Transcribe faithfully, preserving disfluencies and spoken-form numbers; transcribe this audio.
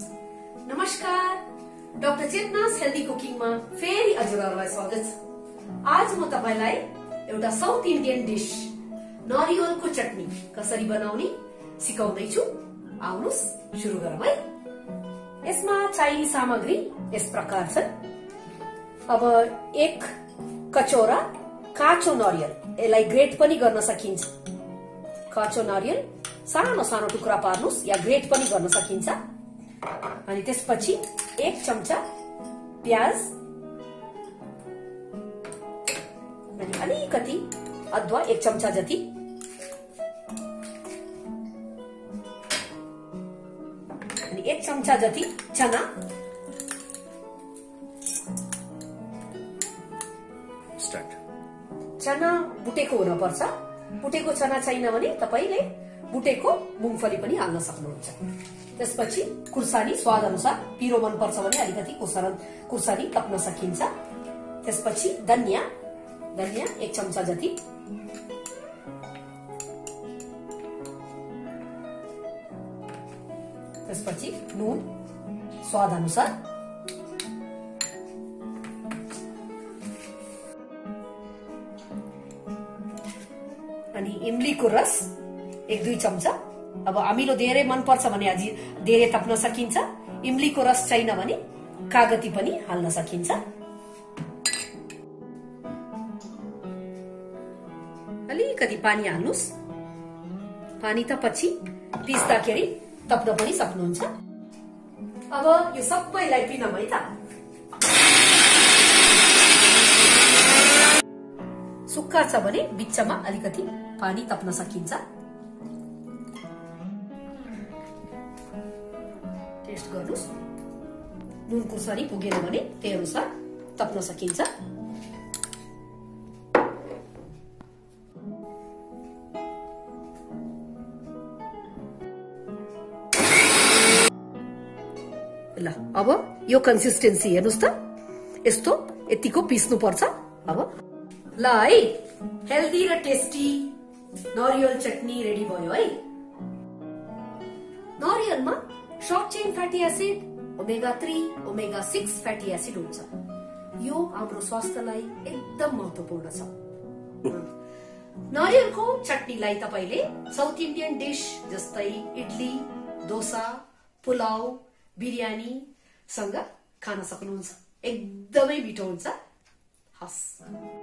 नमस्कार, डॉक्टर चेतना healthy cooking में फेरि हजुरहरुलाई स्वागत छ। आज म तपाईलाई एउटा साउथ इण्डीयन डिश नरिवल को चट्नी कसरी बनाउने सिकाउँदै छु। आउनुस सुरु गरौँ है। यसमा चाहिने सामग्री यस प्रकार छ। अब एक कचौरा काचो नरिवल, यसलाई ग्रेट पनि गर्न सकिन्छ। काचो नरिवल सानो सानो टुक्रा पार्नुस या ग्रेट पनि गर्न सकिन्छ। अनि त्यसपछि एक चम्चा प्याज, अनि अलिकति अदुवा एक चम्चा जति, अनि एक चम्चा जति चना, चना बुटेको हुनुपर्छ। बुटेको चना छैन भने तपाईले बुटेको मूंगफली पनि हाल्न सक्नुहुन्छ। त्यसपछि कुर्सानी स्वाद अनुसार, पिरो मन पर्छ भने अलिकति कुर्सानी थप्न सकिन्छ। त्यसपछि धनिया धनिया एक चम्चा जति, त्यसपछि नुन स्वाद अनुसार, अनि इमलीको रस एक दुई चम्चा। अब अमिलो धेरै मन पर्छ भने आज धेरै थप्न सकिन्छ। इमलीको रस छैन भने कागती पनि हाल्न सकिन्छ। अलिकति पानी हाल्नुस्, पानी त पछि पिस्दाखेरि थप्न पनि सक्नुहुन्छ। अब यो सबैलाई पिनौँ है त। सुक्खा छ भने बिचमा अलिकति पानी थप्न सकिन्छ। टेस्ट गर्नुस्, नुन कुर्सानी पुगेन भने त्यही अनुसार थप्न सकिन्छ। ल, अब यो कन्सिस्टेन्सी हेर्नुस् त, यस्तो यतिको पिस्नु पर्छ। अब ल है, हेल्दी र टेस्टी नरिवल चटनी रेडी भयो है। नरिवलमा short chain fatty acid, omega three, omega six fatty acid हुन्छ। यो हाम्रो स्वास्थ्यलाई एकदम महत्वपूर्ण छ। नरिवलको चटनीलाई तपाईले साउथ इन्डियन डिश जस्तै इडली, डोसा, पुलाव, बिरयानी सँग खान सक्नुहुन्छ। एकदमै मिठो हुन्छ। हस्।